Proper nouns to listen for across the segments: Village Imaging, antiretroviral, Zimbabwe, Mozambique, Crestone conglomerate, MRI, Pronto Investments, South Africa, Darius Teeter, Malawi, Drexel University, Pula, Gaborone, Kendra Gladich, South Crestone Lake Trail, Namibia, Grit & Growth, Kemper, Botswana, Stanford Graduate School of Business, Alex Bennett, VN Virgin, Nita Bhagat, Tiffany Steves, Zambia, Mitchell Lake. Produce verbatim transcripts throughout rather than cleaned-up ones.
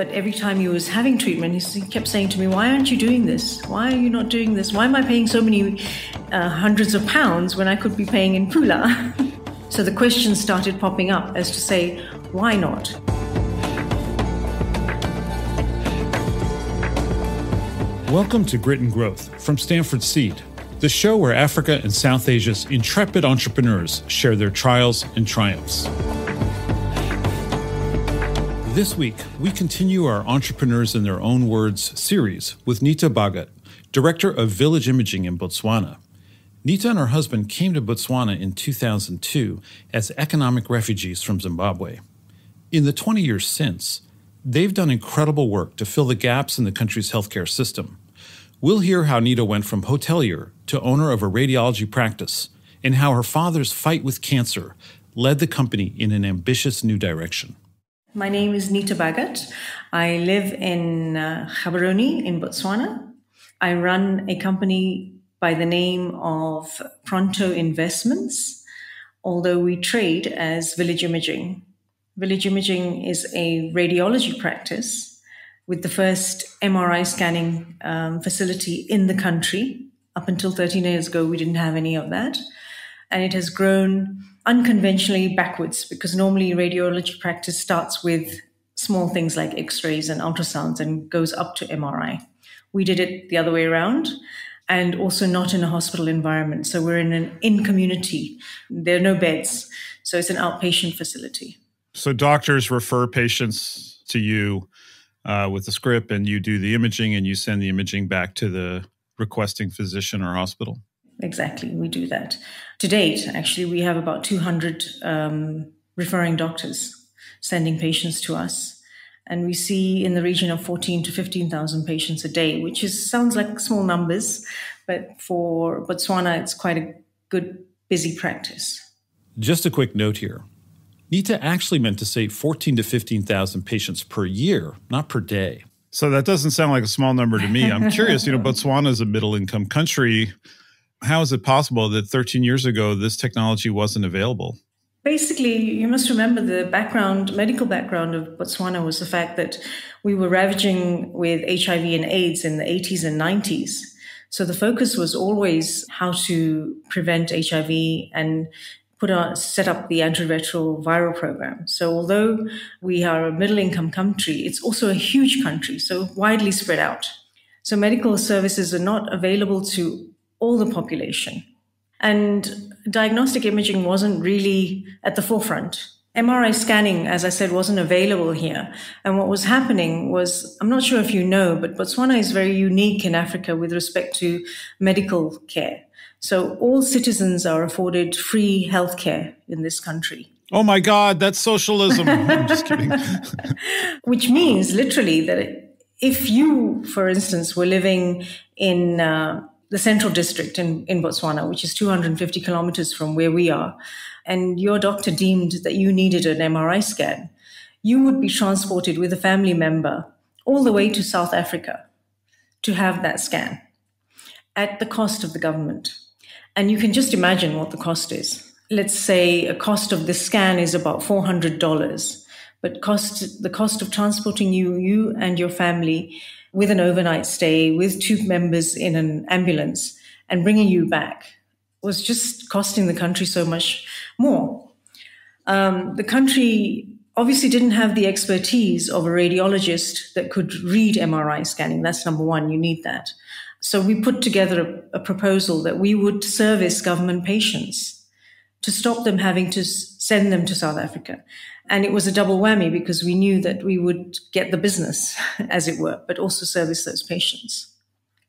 But every time he was having treatment, he kept saying to me, why aren't you doing this? Why are you not doing this? Why am I paying so many uh, hundreds of pounds when I could be paying in Pula? So the questions started popping up as to say, why not? Welcome to Grit and Growth from Stanford Seed, the show where Africa and South Asia's intrepid entrepreneurs share their trials and triumphs. This week, we continue our Entrepreneurs in Their Own Words series with Nita Bhagat, director of Village Imaging in Botswana. Nita and her husband came to Botswana in two thousand two as economic refugees from Zimbabwe. In the twenty years since, they've done incredible work to fill the gaps in the country's healthcare system. We'll hear how Nita went from hotelier to owner of a radiology practice and how her father's fight with cancer led the company in an ambitious new direction. My name is Nita Bhagat. I live in uh, Gaborone in Botswana. I run a company by the name of Pronto Investments, although we trade as Village Imaging. Village Imaging is a radiology practice with the first M R I scanning um, facility in the country. Up until thirteen years ago, we didn't have any of that. And it has grown unconventionally backwards because normally radiology practice starts with small things like x-rays and ultrasounds and goes up to M R I. We did it the other way around and also not in a hospital environment. So we're in an in-community. There are no beds. So it's an outpatient facility. So doctors refer patients to you Uh, with the script, and you do the imaging and you send the imaging back to the requesting physician or hospital? Exactly. We do that. To date, actually, we have about two hundred um, referring doctors sending patients to us. And we see in the region of fourteen to fifteen thousand patients a day, which is sounds like small numbers, but for Botswana, it's quite a good, busy practice. Just a quick note here. Nita actually meant to say fourteen to fifteen thousand patients per year, not per day. So that doesn't sound like a small number to me. I'm curious, you know, Botswana is a middle-income country. How is it possible that thirteen years ago, this technology wasn't available? Basically, you must remember the background, medical background of Botswana was the fact that we were ravaging with H I V and AIDS in the eighties and nineties. So the focus was always how to prevent H I V and Put on, set up the antiretroviral program. So although we are a middle-income country, it's also a huge country, so widely spread out. So medical services are not available to all the population. And diagnostic imaging wasn't really at the forefront. M R I scanning, as I said, wasn't available here. And what was happening was, I'm not sure if you know, but Botswana is very unique in Africa with respect to medical care. So all citizens are afforded free healthcare in this country. Oh my God, that's socialism. I'm just kidding. Which means literally that if you, for instance, were living in uh, the central district in, in Botswana, which is two hundred fifty kilometers from where we are, and your doctor deemed that you needed an M R I scan, you would be transported with a family member all the way to South Africa to have that scan at the cost of the government. And you can just imagine what the cost is. Let's say a cost of this scan is about four hundred dollars, but cost, the cost of transporting you, you and your family with an overnight stay, with two members in an ambulance and bringing you back was just costing the country so much more. Um, the country obviously didn't have the expertise of a radiologist that could read M R I scanning. That's number one, you need that. So we put together a, a proposal that we would service government patients to stop them having to send them to South Africa. And it was a double whammy because we knew that we would get the business, as it were, but also service those patients.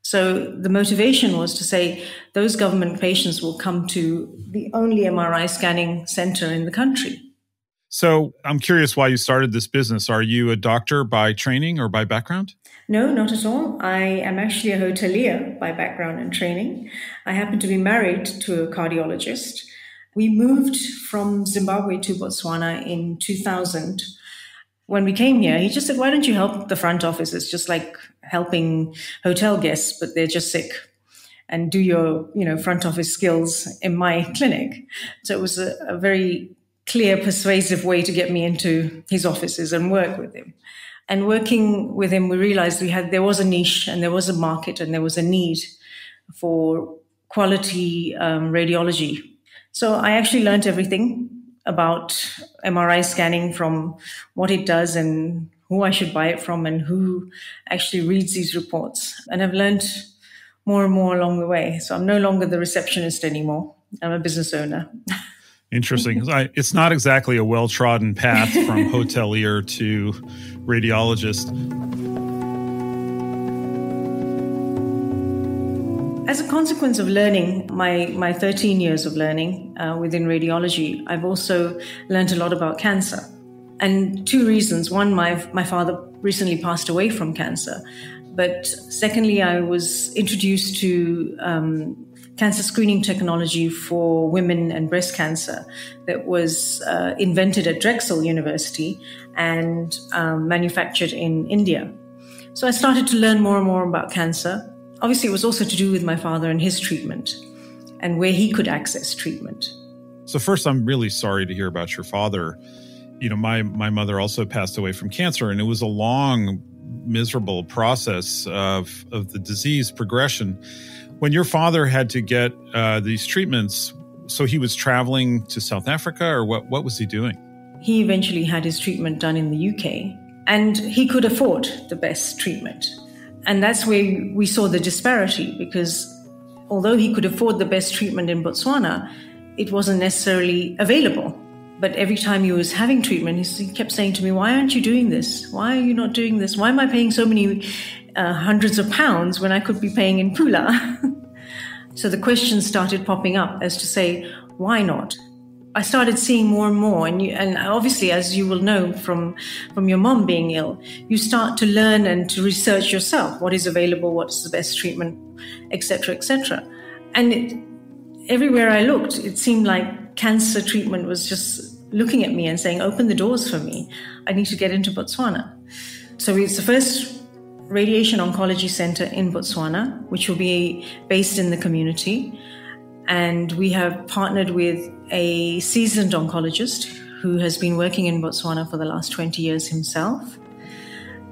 So the motivation was to say those government patients will come to the only M R I scanning center in the country. So I'm curious why you started this business. Are you a doctor by training or by background? No, not at all. I am actually a hotelier by background and training. I happen to be married to a cardiologist. We moved from Zimbabwe to Botswana in two thousand. When we came here, he just said, why don't you help the front office? It's just like helping hotel guests, but they're just sick. And do your, you know, front office skills in my clinic. So it was a, a very clear, persuasive way to get me into his offices and work with him. And working with him, we realized we had there was a niche and there was a market and there was a need for quality um, radiology. So I actually learned everything about M R I scanning, from what it does and who I should buy it from and who actually reads these reports. And I've learned more and more along the way. So I'm no longer the receptionist anymore. I'm a business owner. Interesting. It's not exactly a well-trodden path from hotelier to radiologist. As a consequence of learning, my, my thirteen years of learning uh, within radiology, I've also learned a lot about cancer. And two reasons. One, my, my father recently passed away from cancer. But secondly, I was introduced to um, cancer screening technology for women and breast cancer that was uh, invented at Drexel University and um, manufactured in India. So I started to learn more and more about cancer. Obviously, it was also to do with my father and his treatment and where he could access treatment. So first, I'm really sorry to hear about your father. You know, my, my mother also passed away from cancer, and it was a long, miserable process of, of the disease progression. When your father had to get uh, these treatments, so he was traveling to South Africa, or what, what was he doing? He eventually had his treatment done in the U K, and he could afford the best treatment. And that's where we saw the disparity, because although he could afford the best treatment in Botswana, it wasn't necessarily available. But every time he was having treatment, he kept saying to me, why aren't you doing this? Why are you not doing this? Why am I paying so many uh, hundreds of pounds when I could be paying in Pula? So the question started popping up as to say, why not? I started seeing more and more, and, you, and obviously, as you will know from, from your mom being ill, you start to learn and to research yourself what is available, what's the best treatment, et cetera, et cetera. And it, everywhere I looked, it seemed like cancer treatment was just looking at me and saying, open the doors for me. I need to get into Botswana. So it's the first radiation oncology center in Botswana, which will be based in the community. And we have partnered with a seasoned oncologist who has been working in Botswana for the last twenty years himself.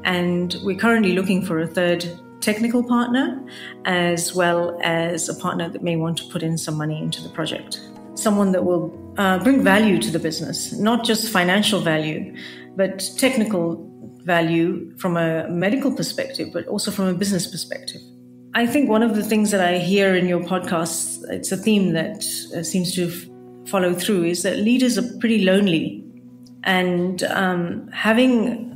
And we're currently looking for a third technical partner, as well as a partner that may want to put in some money into the project. Someone that will uh, bring value to the business, not just financial value, but technical value from a medical perspective, but also from a business perspective. I think one of the things that I hear in your podcasts, it's a theme that seems to follow through, is that leaders are pretty lonely. And um, having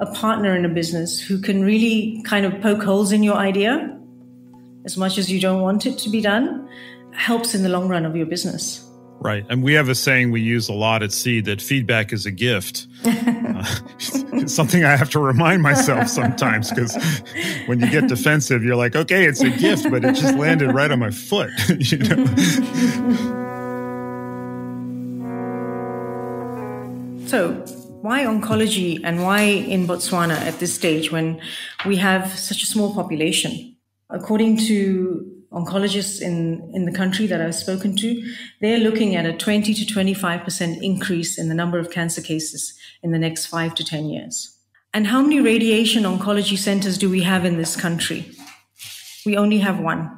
a partner in a business who can really kind of poke holes in your idea, as much as you don't want it to be done, helps in the long run of your business. Right. And we have a saying we use a lot at Seed that feedback is a gift. uh, it's something I have to remind myself sometimes, because when you get defensive, you're like, okay, it's a gift, but it just landed right on my foot. You know? So why oncology, and why in Botswana at this stage when we have such a small population? According to oncologists in, in the country that I've spoken to, they're looking at a twenty to twenty-five percent increase in the number of cancer cases in the next five to ten years. And how many radiation oncology centers do we have in this country? We only have one.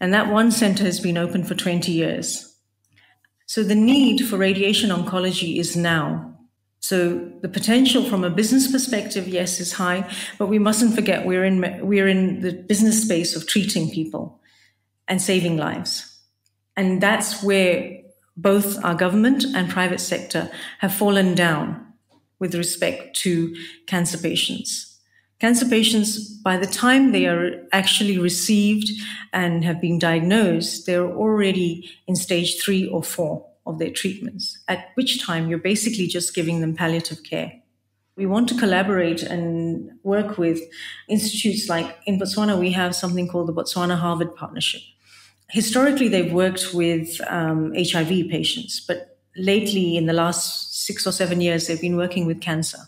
And that one center has been open for twenty years. So the need for radiation oncology is now. So the potential from a business perspective, yes, is high, but we mustn't forget we're in, we're in the business space of treating people and saving lives. And that's where both our government and private sector have fallen down with respect to cancer patients. Cancer patients, by the time they are actually received and have been diagnosed, they're already in stage three or four of their treatments, at which time you're basically just giving them palliative care. We want to collaborate and work with institutes like in Botswana, we have something called the Botswana-Harvard Partnership. Historically, they've worked with um, H I V patients, but lately, in the last six or seven years, they've been working with cancer.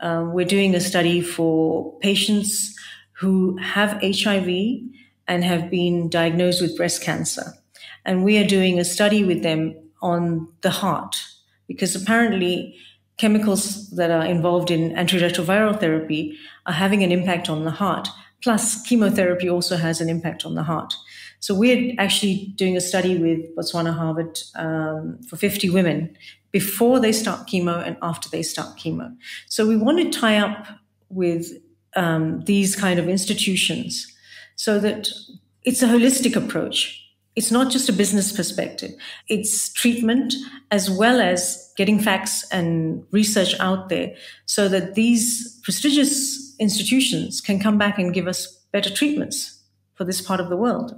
Uh, we're doing a study for patients who have H I V and have been diagnosed with breast cancer. And we are doing a study with them on the heart, because apparently chemicals that are involved in antiretroviral therapy are having an impact on the heart. Plus, chemotherapy also has an impact on the heart. So we're actually doing a study with Botswana-Harvard um, for fifty women before they start chemo and after they start chemo. So we want to tie up with um, these kind of institutions so that it's a holistic approach. It's not just a business perspective. It's treatment as well as getting facts and research out there so that these prestigious institutions can come back and give us better treatments for this part of the world.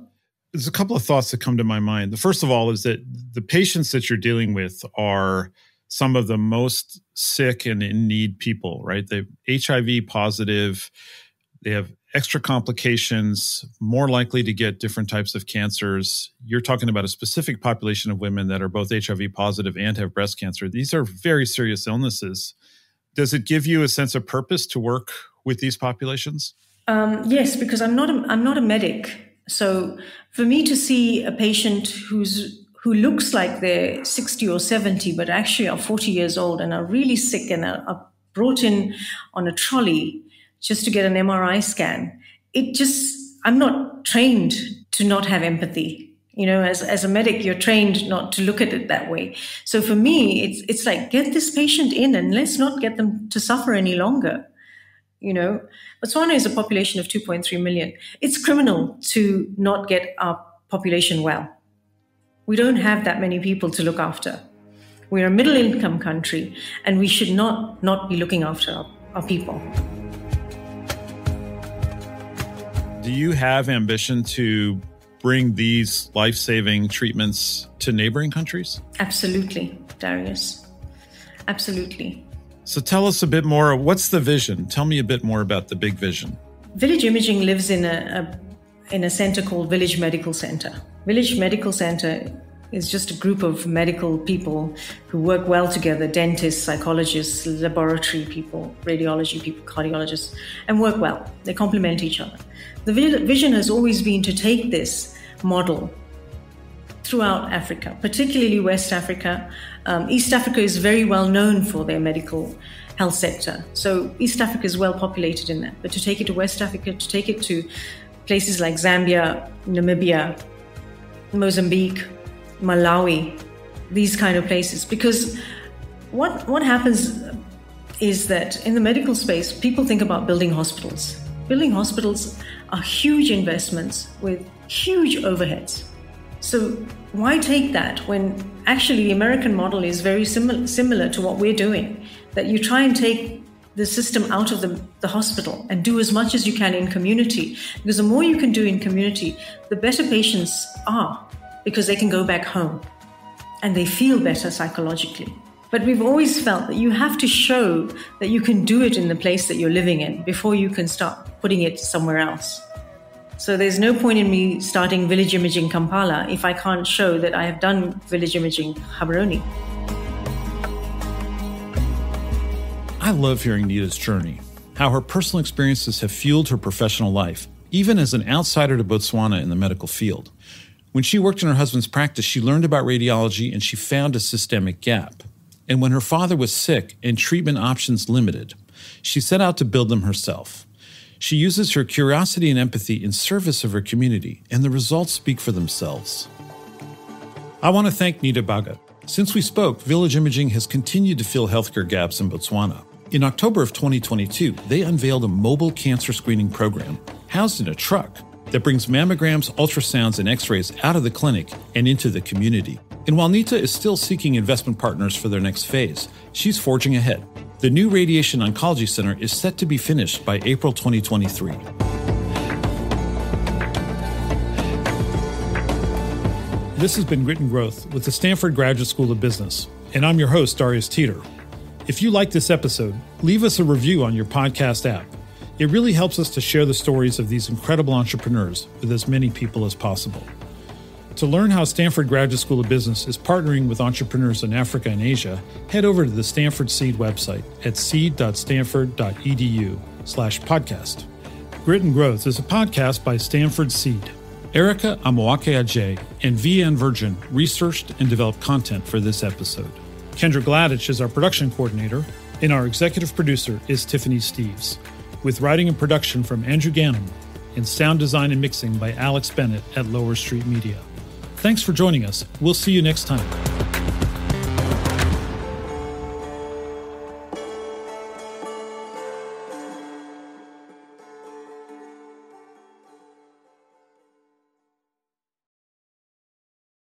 There's a couple of thoughts that come to my mind. The first of all is that the patients that you're dealing with are some of the most sick and in need people, right? They're H I V positive. They have extra complications, more likely to get different types of cancers. You're talking about a specific population of women that are both H I V positive and have breast cancer. These are very serious illnesses. Does it give you a sense of purpose to work with these populations? Um, yes, because I'm not a, I'm not a medic. So for me to see a patient who's who looks like they're sixty or seventy, but actually are forty years old and are really sick and are, are brought in on a trolley just to get an M R I scan, it just, I'm not trained to not have empathy. You know, as, as a medic, you're trained not to look at it that way. So for me, it's, it's like, get this patient in and let's not get them to suffer any longer. You know, Botswana is a population of two point three million. It's criminal to not get our population well. We don't have that many people to look after. We're a middle income country and we should not, not be looking after our, our people. Do you have ambition to bring these life-saving treatments to neighboring countries? Absolutely, Darius. Absolutely. So tell us a bit more. What's the vision? Tell me a bit more about the big vision. Village Imaging lives in a, a in a center called Village Medical Center. Village Medical Center is just a group of medical people who work well together, dentists, psychologists, laboratory people, radiology people, cardiologists, and work well. They complement each other. The vision has always been to take this model throughout Africa, particularly West Africa. Um, East Africa is very well known for their medical health sector. So East Africa is well populated in that. But to take it to West Africa, to take it to places like Zambia, Namibia, Mozambique, Malawi, these kind of places. Because what, what happens is that in the medical space, people think about building hospitals. Building hospitals are huge investments with huge overheads. So why take that when actually the American model is very similar similar to what we're doing, that you try and take the system out of the, the hospital and do as much as you can in community. Because the more you can do in community, the better patients are, because they can go back home and they feel better psychologically. But we've always felt that you have to show that you can do it in the place that you're living in before you can start putting it somewhere else. So there's no point in me starting Village Imaging Kampala if I can't show that I have done Village Imaging Gaborone. I love hearing Nita's journey, how her personal experiences have fueled her professional life, even as an outsider to Botswana in the medical field. When she worked in her husband's practice, she learned about radiology and she found a systemic gap. And when her father was sick and treatment options limited, she set out to build them herself. She uses her curiosity and empathy in service of her community, and the results speak for themselves. I want to thank Nita Bhagat. Since we spoke, Village Imaging has continued to fill healthcare gaps in Botswana. In October of twenty twenty-two, they unveiled a mobile cancer screening program housed in a truck that brings mammograms, ultrasounds, and x-rays out of the clinic and into the community. And while Nita is still seeking investment partners for their next phase, she's forging ahead. The new Radiation Oncology Center is set to be finished by April twenty twenty-three. This has been Grit and Growth with the Stanford Graduate School of Business, and I'm your host, Darius Teeter. If you like this episode, leave us a review on your podcast app. It really helps us to share the stories of these incredible entrepreneurs with as many people as possible. To learn how Stanford Graduate School of Business is partnering with entrepreneurs in Africa and Asia, head over to the Stanford Seed website at seed.stanford.edu slash podcast. Grit and Growth is a podcast by Stanford Seed. Erica Amoake Ajay and V N Virgin researched and developed content for this episode. Kendra Gladich is our production coordinator, and our executive producer is Tiffany Steves, with writing and production from Andrew Gannon and sound design and mixing by Alex Bennett at Lower Street Media. Thanks for joining us. We'll see you next time.